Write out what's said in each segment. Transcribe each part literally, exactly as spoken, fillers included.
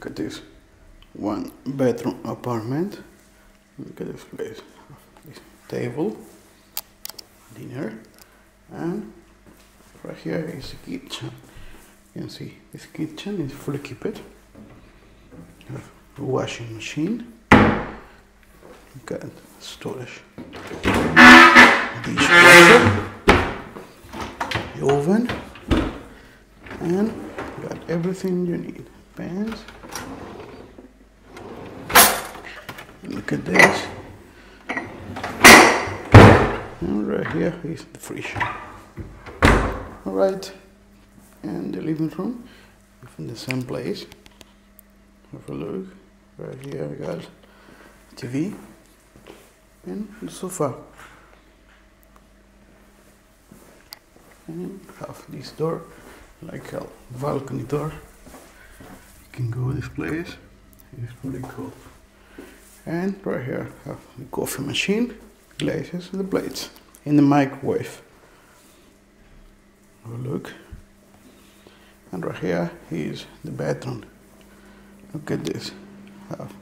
Look at this one bedroom apartment. Look at this place. This table, dinner, and right here is the kitchen. You can see this kitchen is fully equipped. Washing machine. Look at storage. Dishwasher, the oven, and got everything you need. Pans. Look at this. And right here is the fridge. Alright, and the living room from the same place. Have a look. Right here we got T V and the sofa. And have this door, like a balcony door. You can go this place. It's really cool. And right here have the coffee machine, glasses, and the plates, and the microwave. Have a look. And right here is the bathroom. Look at this. Have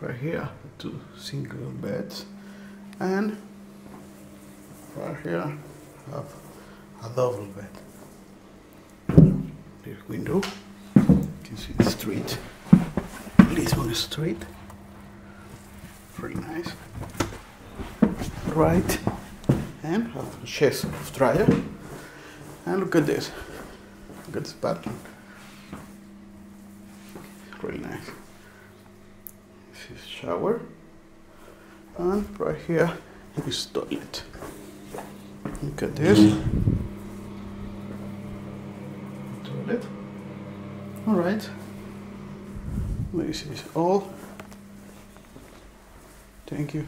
right here two single beds, and right here have a double bed. This window, you can see the street, Lisbon Street. Very nice. Right, and have a chest of dryer. And look at this. Look at this pattern. It's really nice. This is shower. And right here is toilet. Look at this. Toilet. Alright. This is all. Thank you.